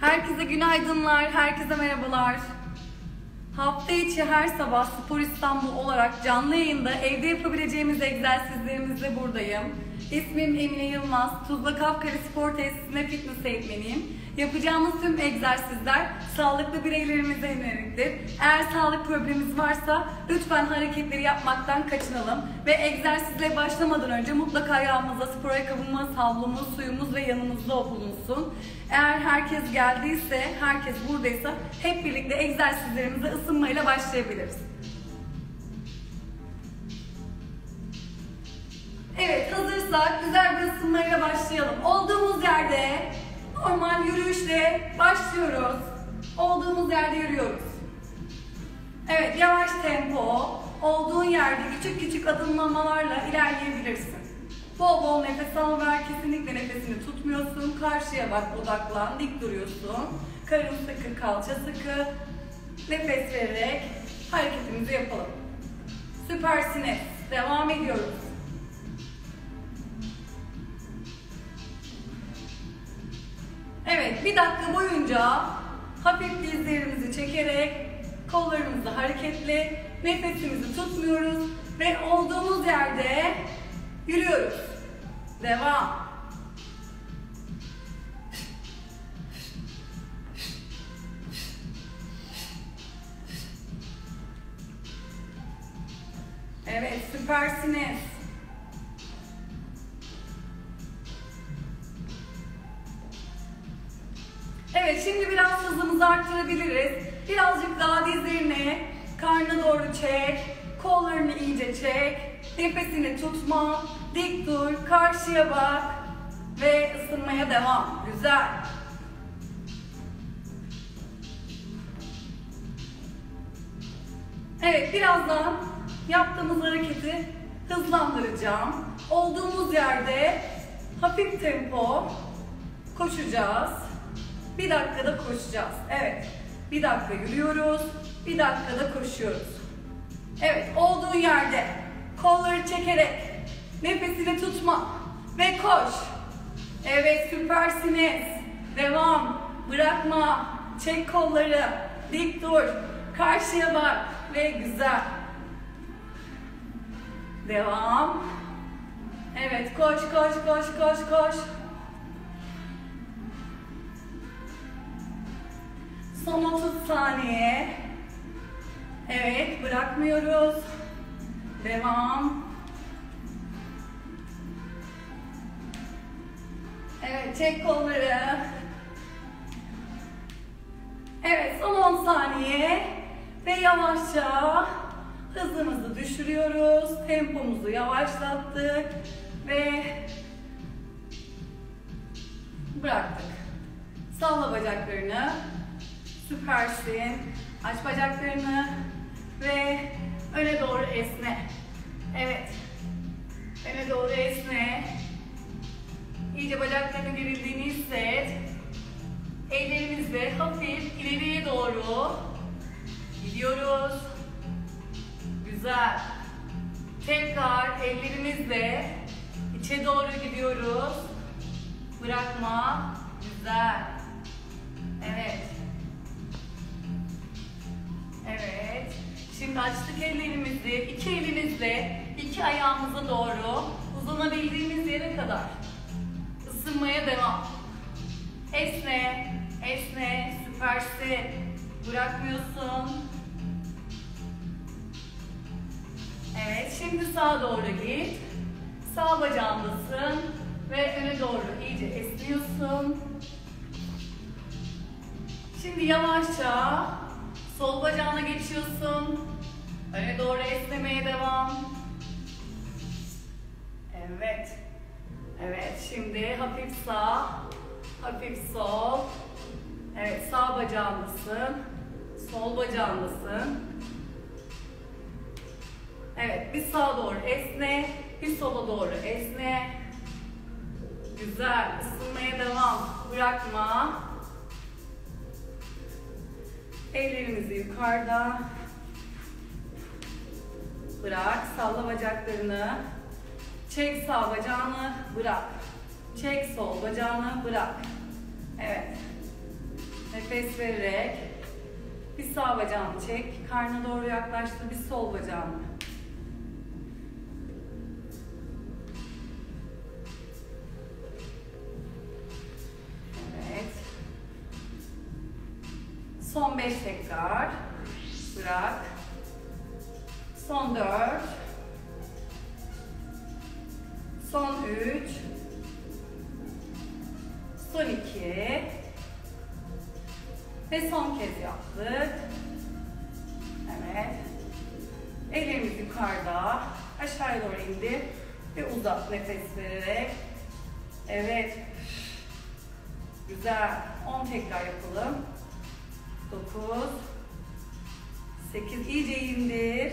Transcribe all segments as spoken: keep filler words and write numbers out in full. Herkese günaydınlar, herkese merhabalar. Hafta içi her sabah Spor İstanbul olarak canlı yayında evde yapabileceğimiz egzersizlerimizle buradayım. İsmim Emine Yılmaz, Tuzla Kafkari Spor Tesisi'nde fitness eğitmeniyim. Yapacağımız tüm egzersizler sağlıklı bireylerimize yöneliktir. Eğer sağlık problemimiz varsa lütfen hareketleri yapmaktan kaçınalım ve egzersizle başlamadan önce mutlaka yanımızda spor ayakkabımız, havlumuz, suyumuz ve yanımızda bulunsun. Eğer herkes geldiyse, herkes buradaysa hep birlikte egzersizlerimize ısınmayla başlayabiliriz. Evet, hazırsak güzel bir ısınmayla başlayalım. Olduğumuz yerde normal yürüyüşle başlıyoruz. Olduğumuz yerde yürüyoruz. Evet, yavaş tempo. Olduğun yerde küçük küçük adımlamalarla ilerleyebilirsin. Bol bol nefes al ver. Kesinlikle nefesini tutmuyorsun. Karşıya bak, odaklan, dik duruyorsun. Karın sıkı, kalça sıkı. Nefes vererek hareketimizi yapalım. Süpersiniz. Devam ediyoruz. Evet, bir dakika boyunca hafif dizlerimizi çekerek, kollarımızı hareketli, nefesimizi tutmuyoruz ve olduğumuz yerde yürüyoruz. Devam. Evet, süpersiniz. Evet, şimdi biraz hızımızı arttırabiliriz. Birazcık daha dizlerini karnına doğru çek, kollarını iyice çek, nefesini tutma, dik dur, karşıya bak ve ısınmaya devam. Güzel. Evet, birazdan yaptığımız hareketi hızlandıracağım. Olduğumuz yerde hafif tempo koşacağız. Bir dakikada koşacağız. Evet. Bir dakika yürüyoruz. Bir dakikada koşuyoruz. Evet. Olduğun yerde kolları çekerek nefesini tutma ve koş. Evet. Süpersiniz. Devam. Bırakma. Çek kolları. Dik dur. Karşıya bak. Ve güzel. Devam. Evet. Koş, koş, koş, koş, koş. Son otuz saniye. Evet, bırakmıyoruz. Devam. Evet, çek kolları. Evet, son on saniye. Ve yavaşça hızımızı düşürüyoruz. Tempomuzu yavaşlattık. Ve bıraktık. Salla bacaklarını. Süpersin. Aç bacaklarını ve öne doğru esne. Evet. Öne doğru esne. İyice bacaklarının gerildiğini hisset. Ellerimizle hafif ileriye doğru gidiyoruz. Güzel. Tekrar ellerimizle içe doğru gidiyoruz. Bırakma. Güzel. Evet. Evet. Şimdi açtık ellerimizi. İki elinizle iki ayağımıza doğru uzanabildiğimiz yere kadar ısınmaya devam. Esne, esne, süpersin. Bırakmıyorsun. Evet, şimdi sağa doğru git. Sağ bacağındasın ve öne doğru iyice esniyorsun. Şimdi yavaşça sol bacağına geçiyorsun. Öne doğru esnemeye devam. Evet. Evet. Şimdi hafif sağ, hafif sol. Evet. Sağ bacağındasın. Sol bacağındasın. Evet. Bir sağa doğru esne. Bir sola doğru esne. Güzel. Isınmaya devam. Bırakma. Ellerimizi yukarıda. Bırak. Salla bacaklarını. Çek sağ bacağını. Bırak. Çek sol bacağını. Bırak. Evet. nefes vererek bir sağ bacağını çek, karnına doğru yaklaştır, bir sol bacağını. Evet. Son beş tekrar. Bırak. Son dört. Son üç. Son iki. Ve son kez yaptık. Evet. Ellerimiz yukarıda. Aşağıya doğru indir. Ve uzat nefes vererek. Evet. Güzel. on tekrar yapalım. dokuz. sekiz. İyice indir.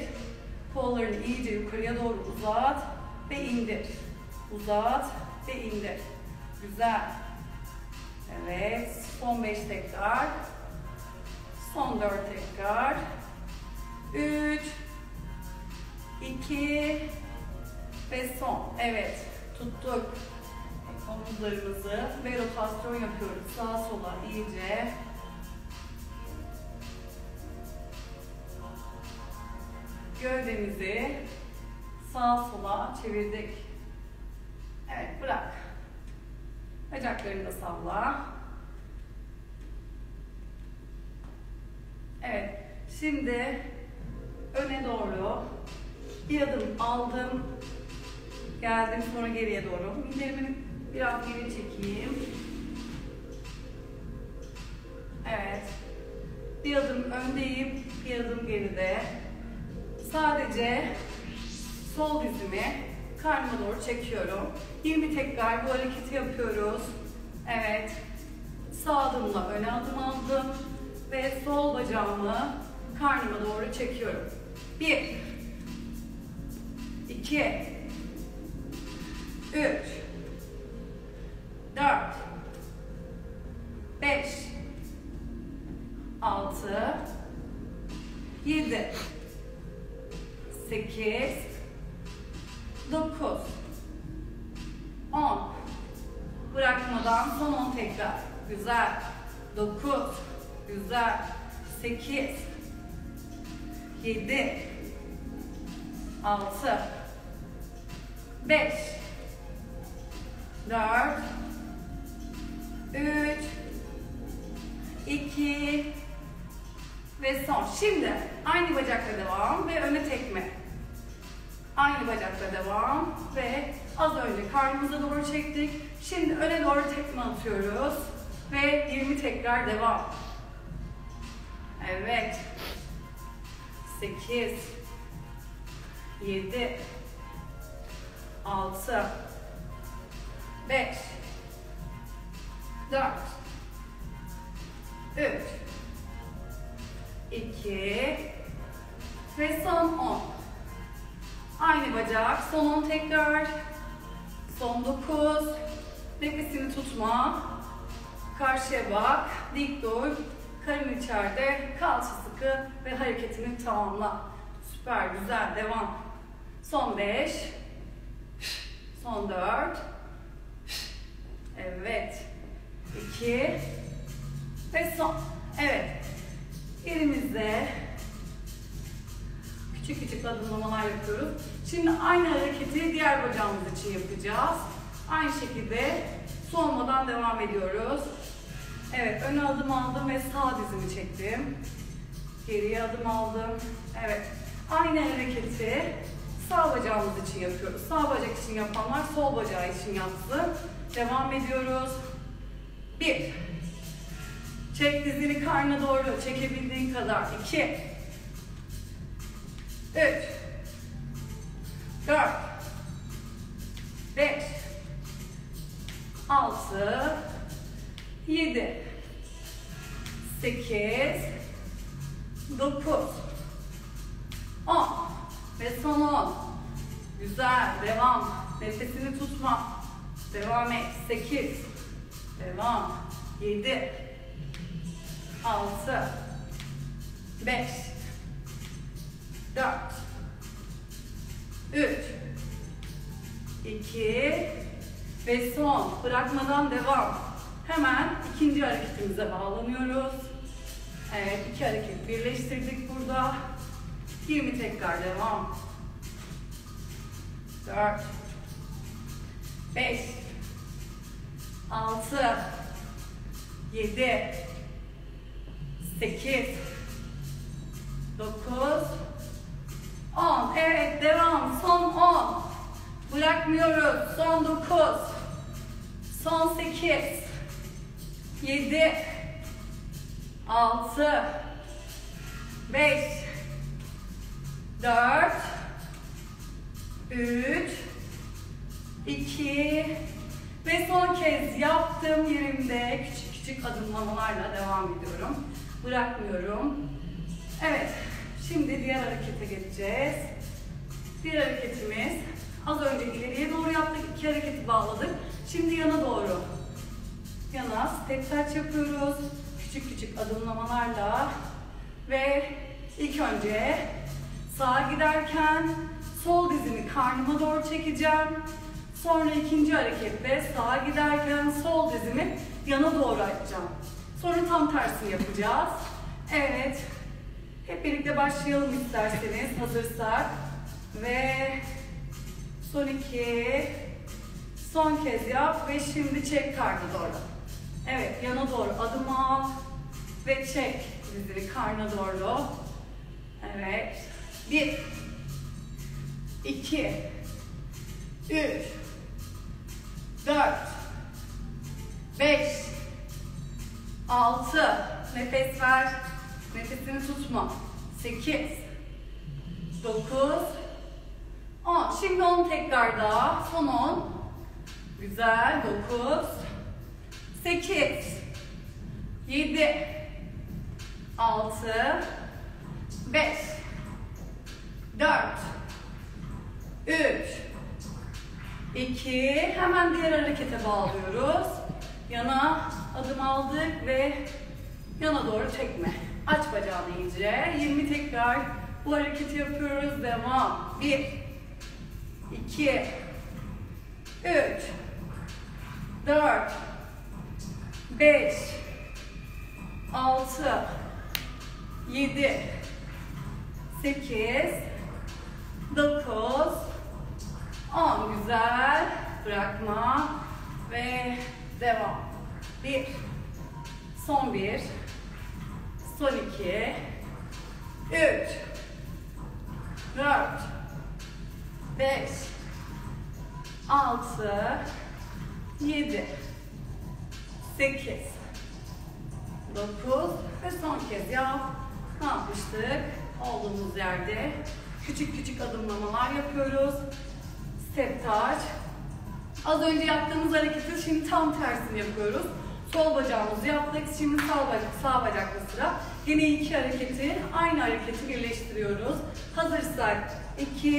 Kollarını iyice yukarıya doğru uzat. Ve indir. Uzat. Ve indir. Güzel. Evet. Son beş tekrar. Son dört tekrar. üç, iki ve son. Evet. Tuttuk omuzlarımızı ve rotasyon yapıyoruz. Sağa sola iyice. Gövdemizi sağa sola çevirdik. Evet. Bırak. Bacaklarını da salla. Evet. Şimdi öne doğru bir adım aldım. Geldim. Sonra geriye doğru. Midemi biraz geri çekeyim. Evet. Bir adım öndeyim. Bir adım geride. Sadece sol dizimi karnıma doğru çekiyorum. yirmi tekrar bu hareketi yapıyoruz. Evet. Sağ adımla öne adım aldım. Ve sol bacağımı karnıma doğru çekiyorum. bir, iki, üç, dört, beş, altı, yedi, sekiz, dokuz, on. Bırakmadan son on tekrar. Güzel. dokuz. Güzel. sekiz, yedi, altı, beş, dört, üç, iki ve son. Şimdi aynı bacakla devam ve öne tekme. Aynı bacakla devam ve az önce karnımıza doğru çektik. Şimdi öne doğru tekme atıyoruz ve yirmi tekrar devam. Evet. sekiz, yedi, altı, beş, dört, üç, iki ve son on. Aynı bacak. Son on tekrar. Son dokuz. Nefesini tutma. Karşıya bak. Dik dur. Karın içeride, kalça sıkı ve hareketini tamamla. Süper, güzel, devam. Son beş. Son dört. Evet. iki. Ve son. Evet. Elimizde küçük küçük adımlamalar yapıyoruz. Şimdi aynı hareketi diğer bacağımız için yapacağız. Aynı şekilde soğumadan devam ediyoruz. Evet, öne adım aldım ve sağ dizimi çektim. Geriye adım aldım. Evet, aynı hareketi sağ bacağımız için yapıyoruz. Sağ bacak için yapanlar sol bacağı için yapsın. Devam ediyoruz. bir. Çek dizini karnına doğru, çekebildiğin kadar. iki, üç, dört, beş, altı, yedi, sekiz, dokuz, on ve son on. Güzel, devam. Nefesini tutma. Devam et. sekiz. Devam. yedi, altı, beş, dört, üç, iki ve son. Bırakmadan devam. Hemen ikinci hareketimize bağlanıyoruz. Evet, iki hareket birleştirdik burada. yirmi tekrar devam. dört, beş, altı, yedi, sekiz, dokuz, on. Evet, devam. Son on. Bırakmıyoruz. Son dokuz. Son sekiz. yedi. altı. beş. dört. üç. iki. Ve son kez yaptığım yerimde küçük küçük adımlamalarla devam ediyorum. Bırakmıyorum. Evet. Şimdi diğer harekete geçeceğiz. Diğer hareketimiz, az önce ileriye doğru yaptık, iki hareketi bağladık. Şimdi yana doğru. Yana step touch yapıyoruz. Küçük küçük adımlamalarla. Ve ilk önce sağa giderken sol dizimi karnıma doğru çekeceğim. Sonra ikinci harekette sağa giderken sol dizimi yana doğru açacağım. Sonra tam tersini yapacağız. Evet. Hep birlikte başlayalım isterseniz, hazırsak. Ve son iki, son kez yap ve şimdi çek karnı doğru. Evet, yana doğru adım al ve çek dizini karnına doğru. Evet, bir, iki, üç, dört, beş, altı, nefes ver. Nefesini tutma. sekiz, dokuz, on. Şimdi on tekrar daha. Son on. Güzel. dokuz, sekiz, yedi, altı, beş, dört, üç, iki. Hemen diğer harekete bağlıyoruz. Yana adım aldık ve yana doğru çekme. Aç bacağını iyice. yirmi tekrar bu hareketi yapıyoruz. Devam. bir, iki, üç, dört, beş, altı, yedi, sekiz, dokuz, on. Güzel. Bırakma. Ve devam. bir, son bir. Son iki, üç, dört, beş, altı, yedi, sekiz, dokuz ve son kez yap. Ne yapmıştık? Olduğumuz yerde küçük küçük adımlamalar yapıyoruz. Step touch. Az önce yaptığımız hareketi şimdi tam tersini yapıyoruz. Sol bacağımızı yaptık. Şimdi sağ bacak, sağ bacakla sıra. Yine iki hareketi, aynı hareketi birleştiriyoruz. Hazırsak iki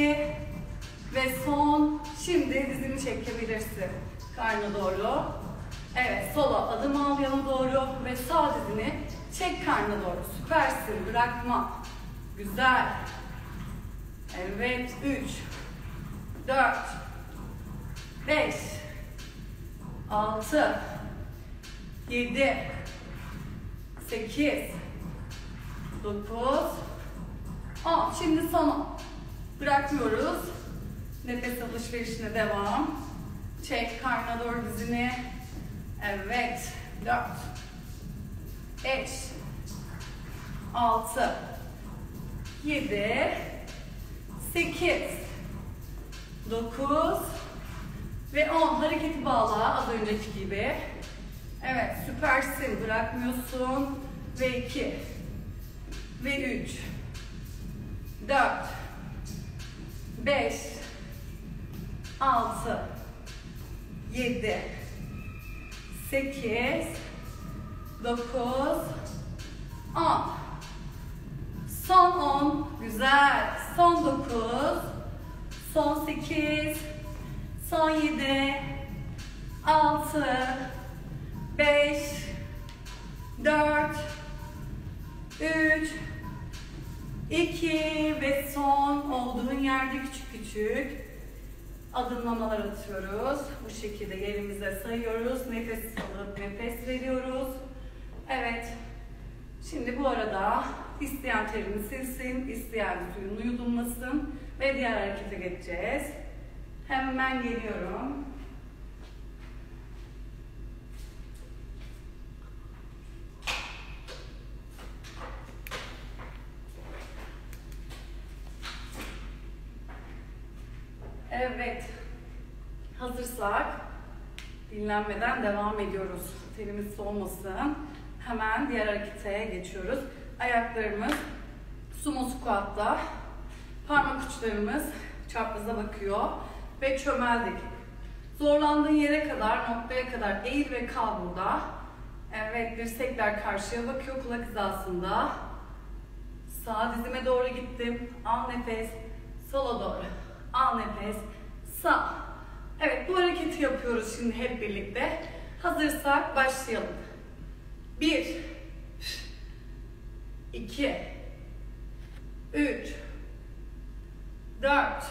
ve son. Şimdi dizini çekebilirsin. Karnına doğru. Evet, sola adım al, yana doğru ve sağ dizini çek karnına doğru. Süpersin, bırakma. Güzel. Evet, üç, dört, beş, altı, yedi, sekiz, dokuz, on. Şimdi sonu bırakmıyoruz. Nefes alışverişine devam. Çek karnına doğru dizini. Evet. dört, beş, altı, yedi, sekiz, dokuz ve on. Hareketi bağla az önceki gibi. Evet, süpersin, bırakmıyorsun. Ve iki ve üç, dört, beş, altı, yedi, sekiz, dokuz, on. Son on. Güzel. Son dokuz, son sekiz, son yedi, altı, beş, dört, üç, iki ve son. Olduğun yerde küçük küçük Adımlamalar atıyoruz. Bu şekilde yerimize sayıyoruz. Nefes alıp nefes veriyoruz. Evet. Şimdi bu arada isteyen terini silsin, isteyen suyunu yudumlasın ve diğer harekete geçeceğiz. Hemen geliyorum. Evet, hazırsak dinlenmeden devam ediyoruz. Terimiz soğumasın. Hemen diğer harekete geçiyoruz. Ayaklarımız sumo squat'ta, parmak uçlarımız çapraza bakıyor ve çömeldik. Zorlandığın yere kadar, noktaya kadar eğil ve kal burada. Evet, dirsekler karşıya bakıyor, kulak hizasında. Sağ dizime doğru gittim. Al nefes, sola doğru. Al nefes, sağ. Evet, bu hareketi yapıyoruz şimdi hep birlikte. Hazırsak başlayalım. Bir, iki, üç, dört,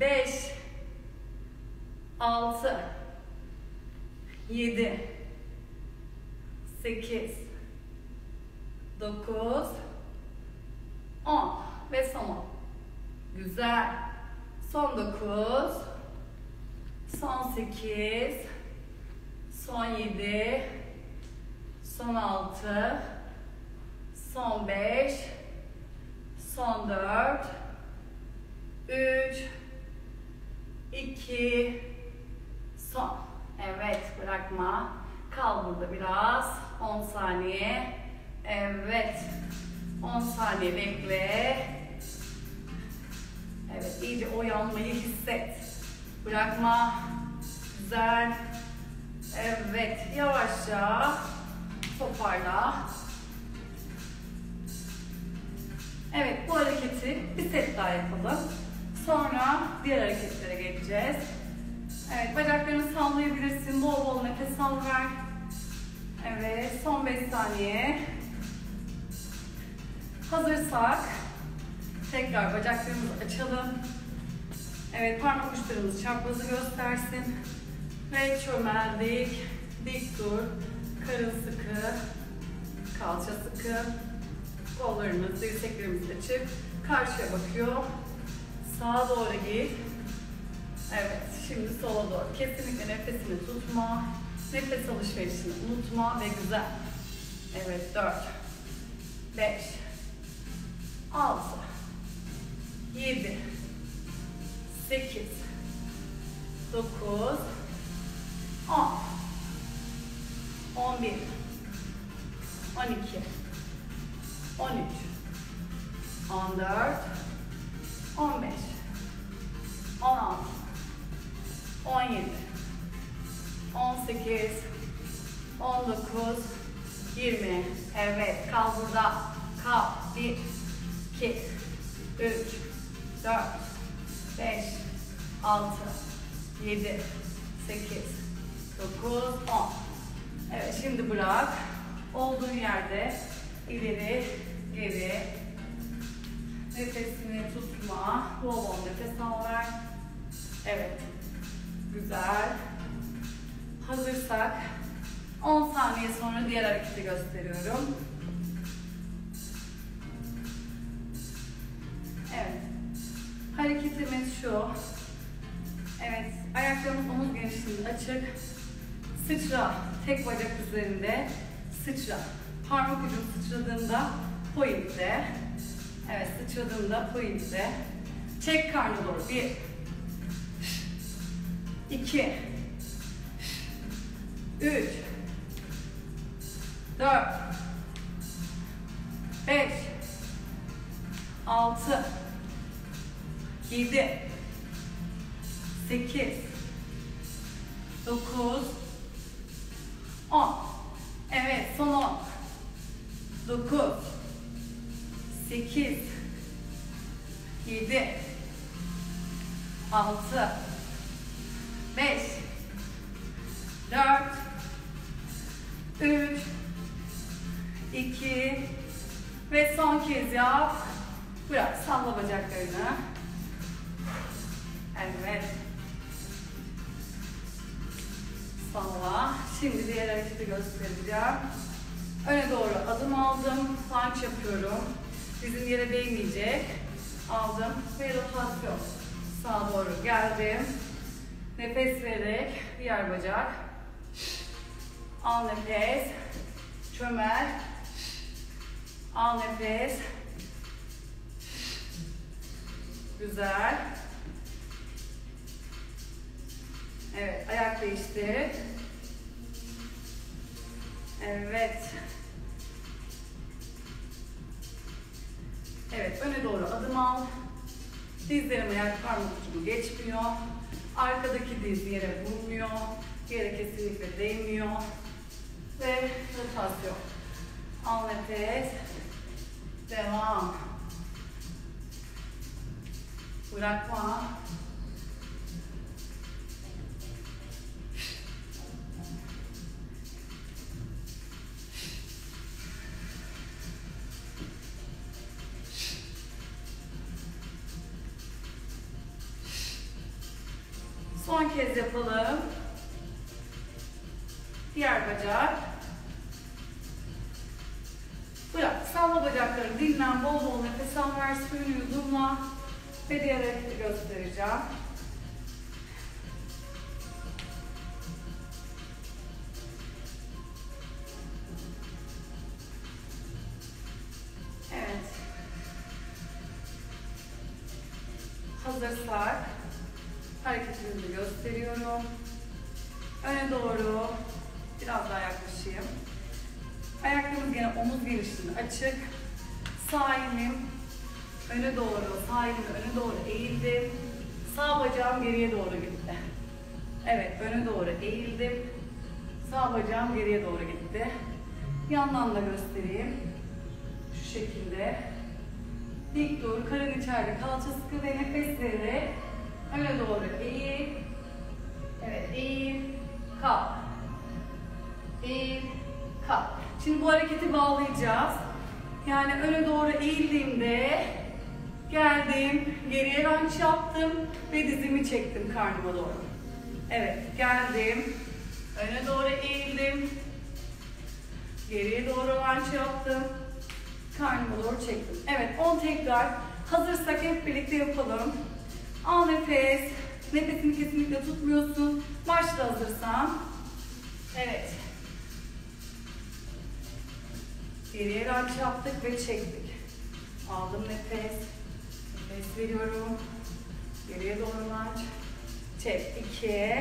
beş, altı, yedi, sekiz, dokuz, on ve son. Güzel. Son dokuz, son sekiz, son yedi, son altı, son beş, son dört, üç, iki, son. Evet, bırakma. Kal burada biraz. on saniye. Evet. on saniye bekle. Evet, iyice o yanmayı hisset. Bırakma. Güzel. Evet, yavaşça toparla. Evet, bu hareketi bir set daha yapalım. Sonra diğer hareketlere geçeceğiz. Evet, bacaklarını sallayabilirsin. Bol bol nefes al, ver. Evet, son beş saniye. Hazırsak tekrar bacaklarımızı açalım. Evet, parmak uçlarımız çaprazı göstersin. Ve çömeldik. Dik dur. Karın sıkı. Kalça sıkı. Kollarımız, dirseklerimiz açık. Karşıya bakıyor. Sağa doğru git. Evet, şimdi sola doğru. Kesinlikle nefesini tutma. Nefes alışverişini unutma ve güzel. Evet, dört, beş, altı, yedi, sekiz, dokuz, on, on bir, on iki, on üç, on dört, on beş, on altı, on yedi, on sekiz, on dokuz, yirmi. Evet, kal burada. Kal. Bir, iki, üç, dört, beş, altı, yedi, sekiz, dokuz, on. Evet, şimdi bırak. Olduğun yerde ileri, geri. Nefesini tutma. Bol bol nefes al, ver. Evet. Güzel. Hazırsak on saniye sonra diğer hareketi gösteriyorum. Evet. Hareketimiz şu. Evet. Ayaklarımız omuz genişliğinde açık. Sıçra. Tek bacak üzerinde. Sıçra. Parmak ucum sıçradığında pointe. Evet, sıçradığında pointe. Çek karnı doğru. Bir, iki, üç, dört, beş, altı, yedi, sekiz, dokuz, on. Evet, son on. Dokuz, sekiz, yedi, altı, beş, dört, üç, iki ve son kez yap. Bırak, salla bacaklarını. Evet. Salla. Şimdi diğer hareketi göstereceğim. Öne doğru adım aldım. Plank yapıyorum. Dizim yere değmeyecek. Aldım ve rotasyon. Sağa doğru geldim. Nefes vererek diğer bacak. Al nefes. Çömel. Al nefes. Güzel. Evet, ayak değiştir. Evet. Evet, öne doğru adım al. Dizlerim ayak parmak ucumu geçmiyor. Arkadaki diz yere vurmuyor. Yere kesinlikle değmiyor. Ve rotasyon. Al nefes. Devam. Bırakma. Son kez yapalım. Diğer bacak. Bırak. Salla bacakları. Dinlen. Bol bol nefes al. Ver suyunu yudumla. Ve diğer hareketi göstereceğim. Evet. Hazırsak hareketimizi gösteriyorum. Öne doğru biraz daha yaklaşayım. Ayaklarımız yine omuz genişliğinde açık. Sağ elim öne doğru, sağ elimi öne doğru eğildim. Sağ bacağım geriye doğru gitti. Evet, öne doğru eğildim. Sağ bacağım geriye doğru gitti. Yandan da göstereyim. Şu şekilde. Dik dur, karın içeride, kalça sıkı ve nefes vererek öne doğru eğil. Evet, eğil, kalk. Eğil, kalk. Şimdi bu hareketi bağlayacağız. Yani öne doğru eğildiğimde geldim, geriye ranç yaptım ve dizimi çektim karnıma doğru. Evet, geldim, öne doğru eğildim, geriye doğru ranç yaptım, karnıma doğru çektim. Evet, on tekrar. Hazırsak hep birlikte yapalım. Al nefes, nefesini kesinlikle tutmuyorsun. Başla hazırsan. Evet. Geriye ranç yaptık ve çektik. Aldım nefes. Nefes veriyorum. Geriye doğru ranç. Çek. İki.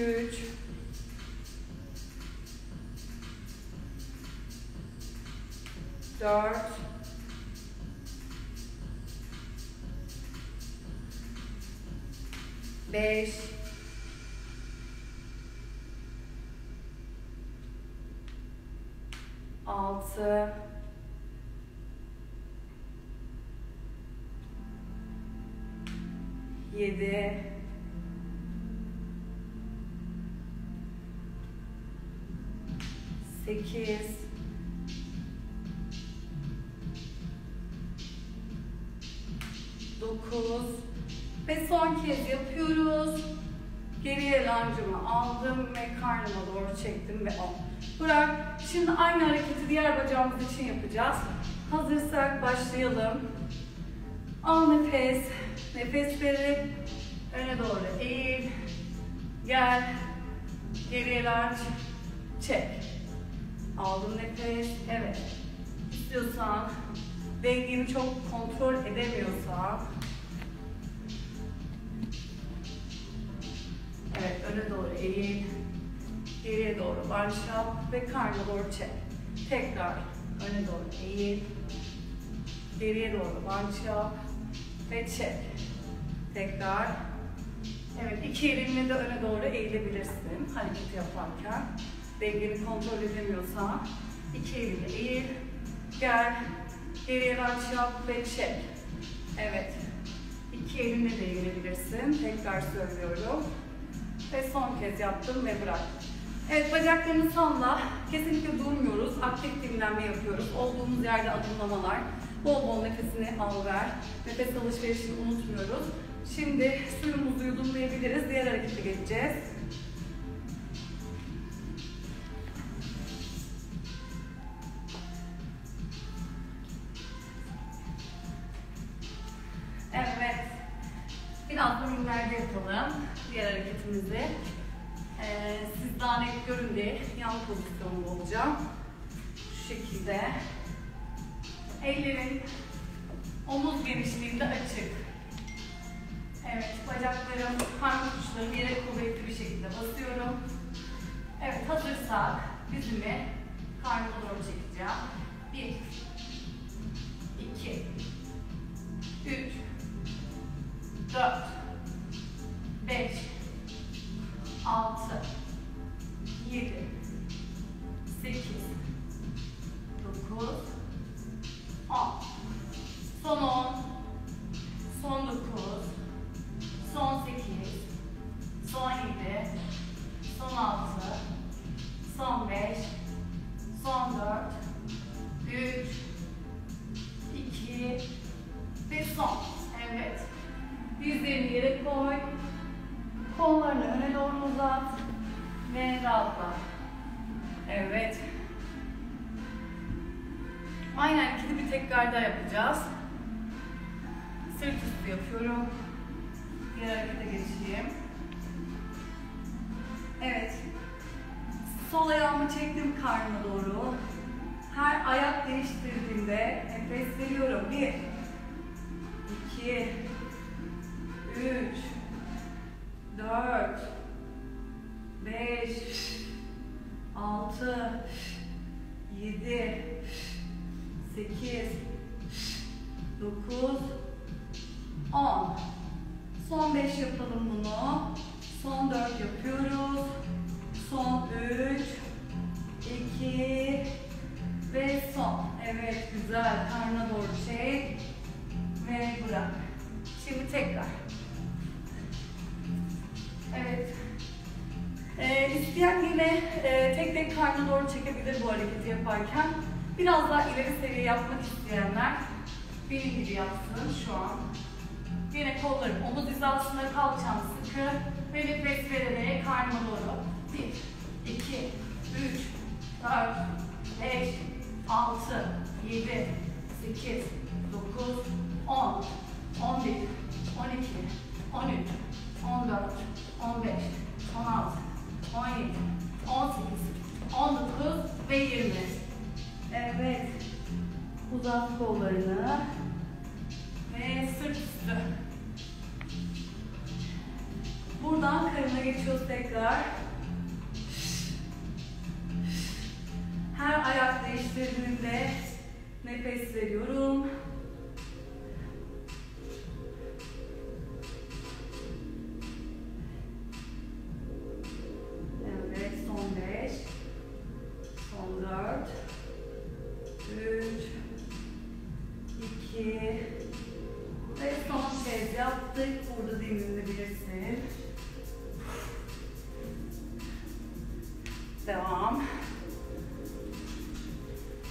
Üç. Dört. Beş. Altı. Yedi. Sekiz. Dokuz. Ve son kez yapıyoruz. Geriye rancımı aldım ve karnıma doğru çektim ve aldım. Bırak. Şimdi aynı hareketi diğer bacağımız için yapacağız. Hazırsak başlayalım. Al nefes. Nefes verip öne doğru eğil. Gel. Geriye ranç. Çek. Aldım nefes. Evet. İstiyorsan, dengeni çok kontrol edemiyorsan. Evet. Öne doğru eğil. Geriye doğru ranç yap ve karnına doğru çek. Tekrar öne doğru eğil. Geriye doğru ranç yap ve çek. Tekrar. Evet, iki elinle de öne doğru eğilebilirsin hareketi yaparken. Dengeni kontrol edemiyorsan iki elinle eğil. Gel. Geriye ranç yap ve çek. Evet. İki elinle de eğilebilirsin. Tekrar söylüyorum. Ve son kez yaptım ve bırak. Evet, bacaklarını salla. Kesinlikle durmuyoruz. Aktif dinlenme yapıyoruz. Olduğumuz yerde adımlamalar. Bol bol nefesini al ver. Nefes alışverişini unutmuyoruz. Şimdi suyumuzu yudumlayabiliriz. Diğer harekete geçeceğiz. Evet. Biraz dönümlerde yapalım. Diğer hareketimizi. Ee, siz daha net görün diye yan pozisyonda olacağım. Şu şekilde. Ellerin omuz genişliğinde açık. Evet, bacaklarım, parmak uçlarım yere kuvvetli bir şekilde basıyorum. Evet, hazırsak dizimi karnıma doğru çekeceğim. Bir, iki, üç, dört, beş, altı, yedi, sekiz, dokuz, on. Son on, son dokuz, son sekiz, son yedi, son altı, son beş, son dört, üç, iki ve son. Evet. Dizlerini yere koy. Kollarını öne doğru uzat ve rahatla. Evet. Aynen ikili bir tekrar daha yapacağız. Sırt üstü yapıyorum. Diğer harekete geçeyim. Evet. Sol ayağımı çektim karnıma doğru. Her ayak değiştirdiğimde nefes veriyorum. Bir, iki, üç, dört, beş, altı, yedi, sekiz, dokuz, on. Son beş yapalım bunu. Son dört yapıyoruz. Son üç, iki ve son. Evet, güzel. Karnına doğru çek ve bırak. Şimdi tekrar. Evet. Ee, isteyen yine e, tek tek karnına doğru çekebilir bu hareketi yaparken. Biraz daha ileri seviye yapmak isteyenler benim gibi yapsın şu an. Yine kollarım omuz hizasına, kalçam sıkı ve nefes vererek karnıma doğru. bir, iki, üç, dört, beş, altı, yedi, sekiz, dokuz, on, on bir, on iki, on üç, on dört, on beş, on altı, on yedi, on sekiz, on dokuz ve yirmi. Evet. Uzat kollarını. Ve sırt üstü. Buradan karına geçiyoruz tekrar. Her ayak değiştirdiğimde nefes veriyorum. Devam.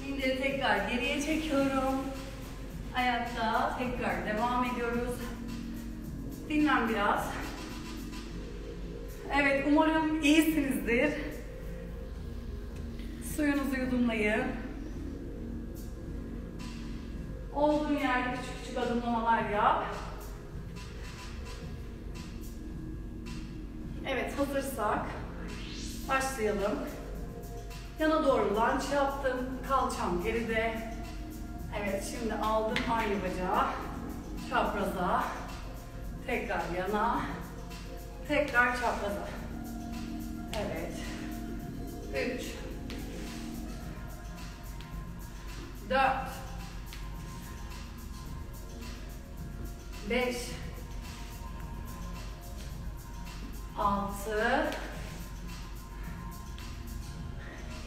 Şimdi tekrar geriye çekiyorum. Ayakta tekrar devam ediyoruz. Dinlen biraz. Evet, umarım iyisinizdir. Suyunuzu yudumlayın. Olduğun yerde küçük küçük adımlamalar yap. Evet, hazırsak başlayalım. Yana doğru lunge yaptım. Kalçam geride. Evet, şimdi aldım aynı bacağı. Çapraza. Tekrar yana. Tekrar çapraza. Evet. Üç. Dört. Beş. Altı.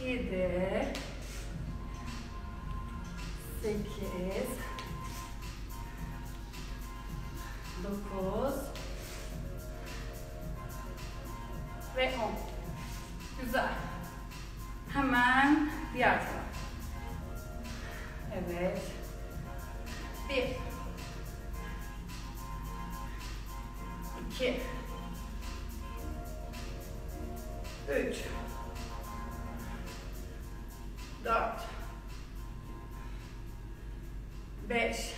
Yedi, sekiz, dokuz ve on. Güzel. Hemen diğer taraf. Evet. Bir. İki. Üç. Dört. Beş.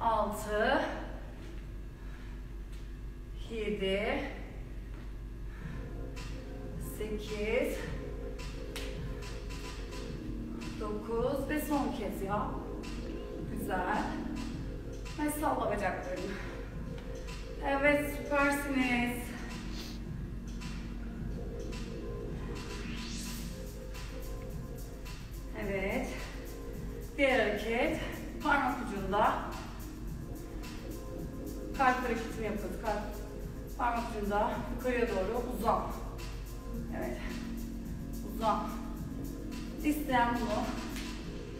Altı. Yedi. Sekiz. Dokuz ve son kez ya. Güzel. Ve salla bacaklarını. Evet, süpersiniz. Evet. Diğer hareket. Parmak ucunda. Kalp hareketini yapıyoruz. Kalp. Parmak ucunda yukarıya doğru uzan. Evet. Uzan. İsteyen bunu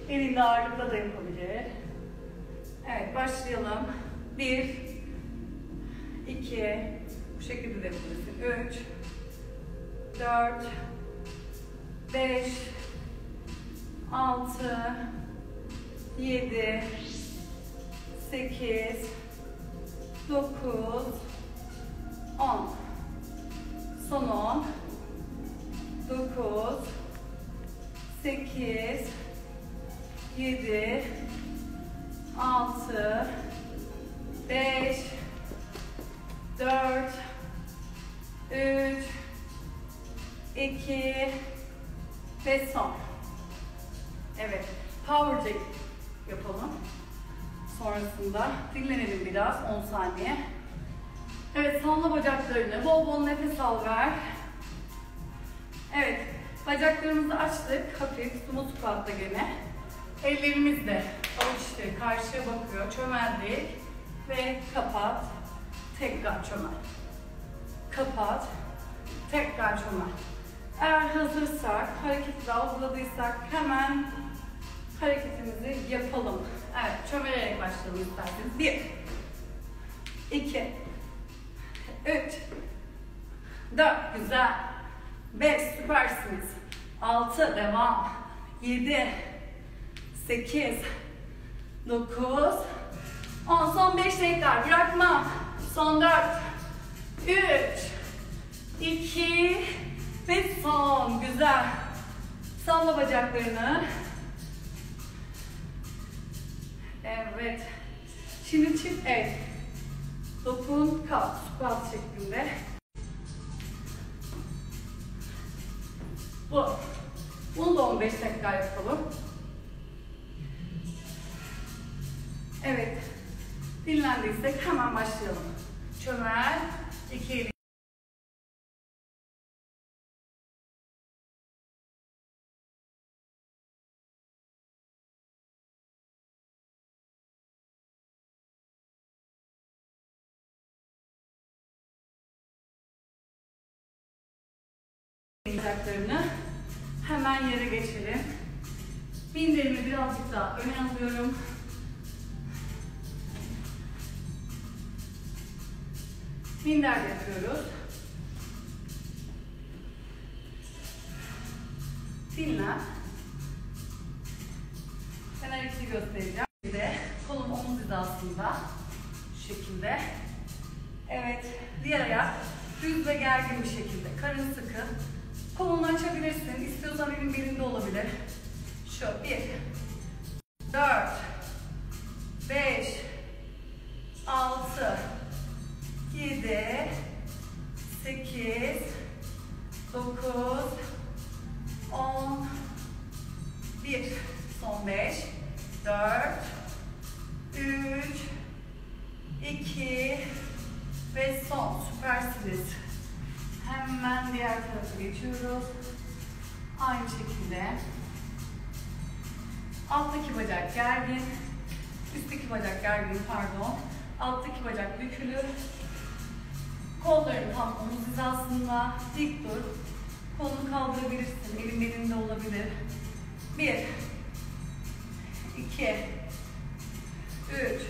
elinde ağırlıkla da yapabilir. Evet, başlayalım. Bir. İki. Bu şekilde de yapabilirsin. Üç. Dört. Beş. Altı. Yedi. Sekiz. Dokuz. On. Son on. Dokuz. Sekiz. Yedi. Altı. Beş. Dört. Üç. İki. Ve son. Evet, power jack yapalım. Sonrasında dinlenelim biraz, on saniye. Evet, salla bacaklarını, bol bol nefes al, ver. Evet, bacaklarımızı açtık, hafif sumo squat'ta gene. Ellerimizle avuçları karşıya bakıyor, çömeldik ve kapat, tekrar çömel. Kapat, tekrar çömel. Eğer hazırsak, hareketi algıladıysak hemen hareketimizi yapalım. Evet, çömelerek başlayalım isterseniz. Bir, iki, üç, dört, güzel, beş, süpersiniz, altı, devam, yedi, sekiz, dokuz, on, son beş tekrar, bırakma, son dört, üç, iki ve son, güzel, salla bacaklarını. Evet. Şimdi çift el. Dokun, kalk. Squat şeklinde. Bu. Bunu da on beş tekrar yapalım. Evet. Dinlendiysek hemen başlayalım. Çömel. İki eli. Bacaklarını hemen yere geçelim. Bindirimi birazcık daha öne alıyorum. Binder yapıyoruz. Dinlen. Ben hareketi göstereceğim. Şimdi kolum omuz hizasında. Şu şekilde. Evet. Diğer ayak düz ve gergin bir şekilde. Karın sıkı. Kolunu açabilirsin. İstiyorsan benim belinde olabilir. Şu. Bir. Dört. Beş. Altı. Yedi. Sekiz. Dokuz. On. Bir. Son beş. Dört. Üç. İki. Ve son. Süpersiniz. Hemen diğer tarafa geçiyoruz. Aynı şekilde. Alttaki bacak gergin. Üstteki bacak gergin, pardon. Alttaki bacak bükülür. Kolların tam omuz hizasında. Dik dur. Kolunu kaldırabilirsin. Elin belinde olabilir. Bir. İki. Üç.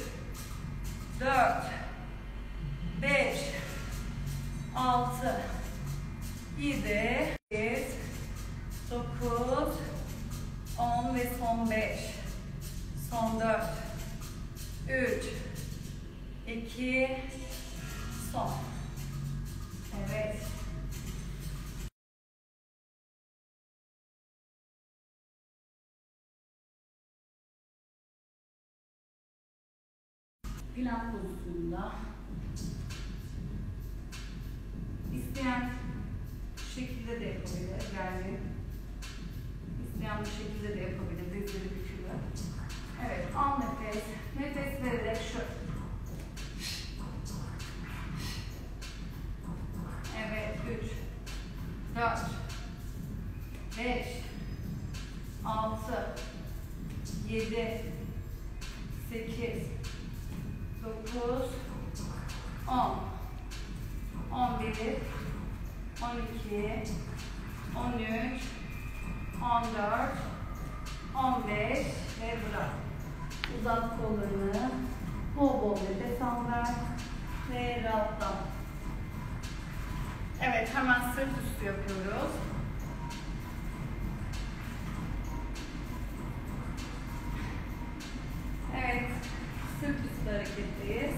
Dört. Beş. Altı. yedi, sekiz, dokuz, on ve son beş, son dört, üç, iki, son. Evet. Plank pozisyonunda isteyen bu şekilde de yapabilir, yani isteyen bu şekilde de yapabilir, dizleri bükülür. Evet, al nefes, nefes vererek şöyle. Evet, üç, dört, beş, altı, yedi, sekiz, dokuz, on, on bir, on iki, on üç, on dört, on beş ve bırak. Uzat kollarını, bol bol nefes al ve rahatla. Evet, hemen sırt üstü yapıyoruz. Evet, sırt üstü hareketteyiz.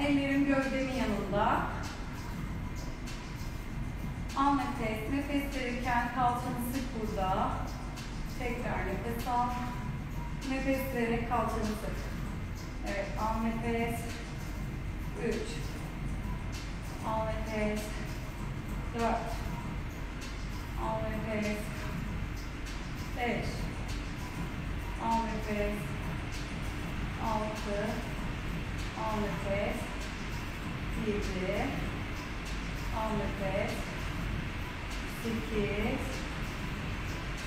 Ellerim gövdemin yanında. Al nefes, nefes verirken kalçanı sık burada. Tekrar nefes al. Nefes vererek kalçanı sık. Evet, al nefes. üç. Al nefes. dört. Al nefes. beş. Al nefes. altı. Al nefes. yedi. Al nefes. sekiz.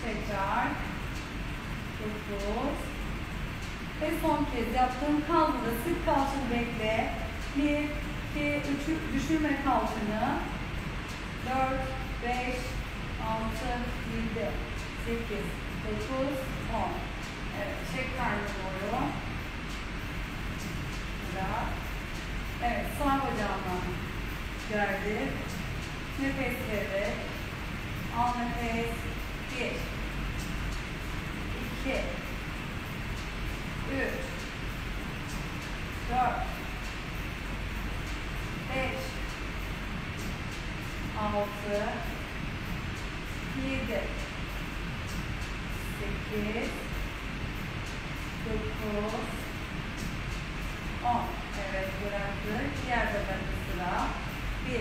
Tekrar. dokuz. Ve son kez yaptığım kaldır. Sık kalçanı bekle. bir, iki, üçü düşürme kalçanı. dört, beş, altı, yedi, sekiz, dokuz, on. Evet, çek karnına doğru. Bırak. Evet, sağ bacağımdan gerdir. Nefes vererek. Al nefes. bir, iki, üç, dört, beş, altı, yedi, sekiz, dokuz, on. Evet, bıraktık. Diğer bacakta sıra. bir,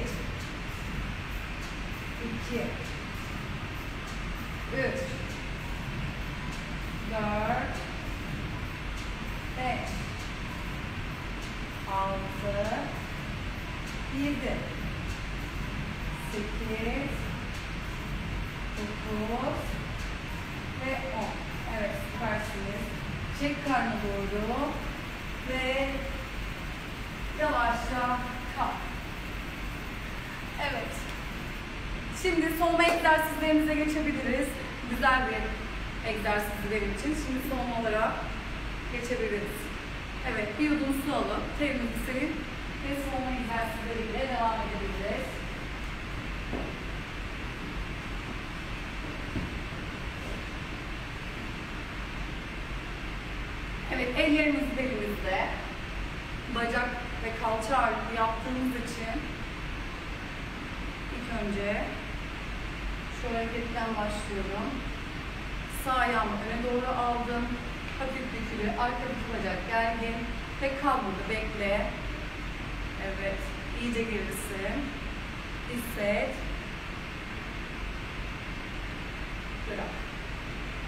iki, üç, dört, beş, altı, yedi, sekiz, dokuz ve on. Evet, süpersiniz. Çek karnına doğru ve yavaşça kalk. Evet. Şimdi soğuma egzersizlerimize geçebiliriz. Güzel bir egzersiz benim için. Şimdi soğuma olarak geçebiliriz. Evet, bir yudum su alıp terimizi silip ve soğuma egzersizleriyle devam edebiliriz. Evet, ellerimiz belimizde. Bacak ve kalça ağırlığı yaptığımız için ilk önce şu hareketten başlıyorum. Sağ ayağımı öne doğru aldım. Hafif bükülü, arka bacak gergin. Tek kal burada, bekle. Evet, iyice gerilsin. Hisset. Bırak.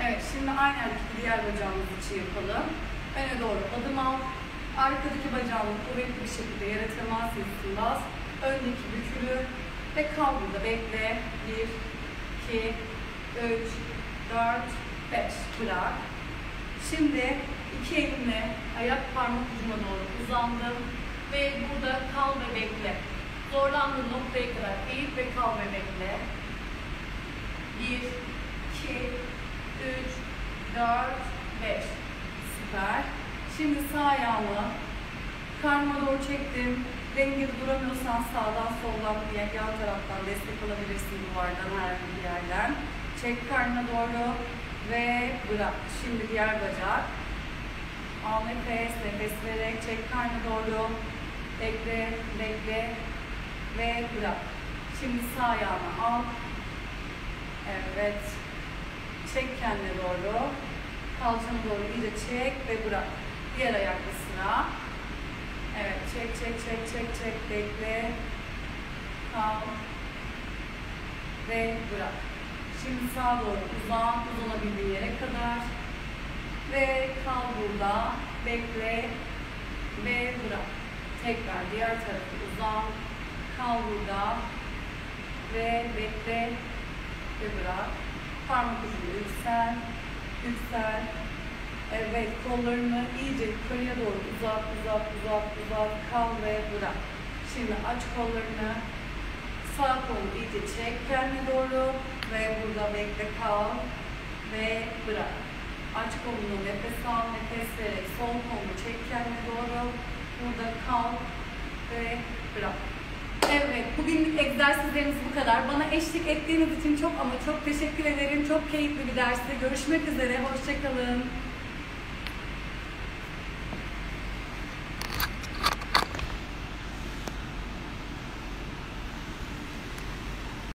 Evet, şimdi aynı hareketi diğer bacağımız için yapalım. Öne doğru adım al. Arkadaki bacağını kuvvetli bir şekilde yere temas etsin bas. Öndeki bükülü ve kal burada bekle. bir, iki, üç, dört, beş. Bırak. Şimdi iki elimle ayak parmak ucuma doğru uzandım. Ve burada kal ve bekle. Zorlandığın noktaya kadar eğil ve kal ve bekle. bir, iki, üç, dört, beş. Süper. Şimdi sağ ayağımı karnıma doğru çektim. dengeli duramıyorsan sağdan soldan yan, yan taraftan destek alabilirsin, duvardan herhangi bir yerden. Çek karnına doğru ve bırak. Şimdi diğer bacak. Al nefes, nefes vererek çek karnına doğru. Bekle, bekle ve bırak. Şimdi sağ ayağını al. Evet. Çek kendine doğru. Kalçana doğru iyice çek ve bırak. Diğer ayakla sıra. Evet, çek, çek, çek, çek, çek, bekle, kal ve bırak. Şimdi sağa doğru uzan, uzanabildiğin yere kadar ve kal burada, bekle ve bırak. Tekrar diğer tarafı uzan, kal burada ve bekle ve bırak. Parmak ucunu yüksel, yüksel. Evet, kollarını iyice yukarıya doğru uzat, uzat, uzat, uzat, kal ve bırak. Şimdi aç kollarını, sağ kolu iyice çek kendine doğru ve burada bekle, kal ve bırak. Aç kolunu, nefes al, nefes vererek sol kolunu çek kendine doğru, burada kal ve bırak. Evet, bugünlük egzersizlerimiz bu kadar. Bana eşlik ettiğiniz için çok ama çok teşekkür ederim. Çok keyifli bir derste görüşmek üzere, hoşça kalın.